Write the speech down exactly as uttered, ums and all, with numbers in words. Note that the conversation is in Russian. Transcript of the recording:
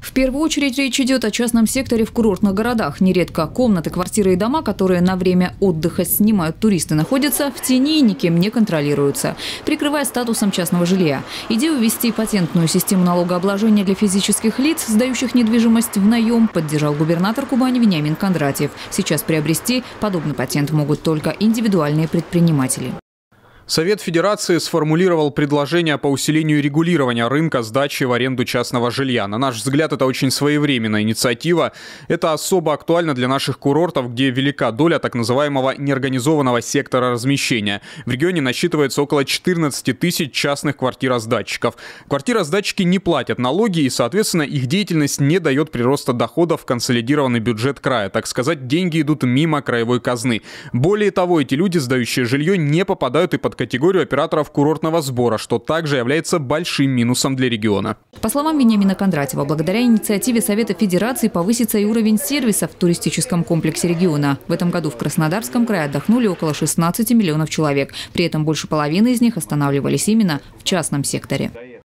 В первую очередь речь идет о частном секторе в курортных городах. Нередко комнаты, квартиры и дома, которые на время отдыха снимают туристы, находятся в тени и никем не контролируются, прикрывая статусом частного жилья. Идею ввести патентную систему налогообложения для физических лиц, сдающих недвижимость в наем, поддержал губернатор Кубани Вениамин Кондратьев. Сейчас приобрести подобный патент могут только индивидуальные предприниматели. Совет Федерации сформулировал предложение по усилению регулирования рынка сдачи в аренду частного жилья. На наш взгляд, это очень своевременная инициатива. Это особо актуально для наших курортов, где велика доля так называемого неорганизованного сектора размещения. В регионе насчитывается около четырнадцати тысяч частных квартиросдатчиков. Квартиросдатчики не платят налоги и, соответственно, их деятельность не дает прироста доходов в консолидированный бюджет края. Так сказать, деньги идут мимо краевой казны. Более того, эти люди, сдающие жилье, не попадают и под категорию операторов курортного сбора, что также является большим минусом для региона. По словам Вениамина Кондратьева, благодаря инициативе Совета Федерации повысится и уровень сервиса в туристическом комплексе региона. В этом году в Краснодарском крае отдохнули около шестнадцати миллионов человек. При этом больше половины из них останавливались именно в частном секторе.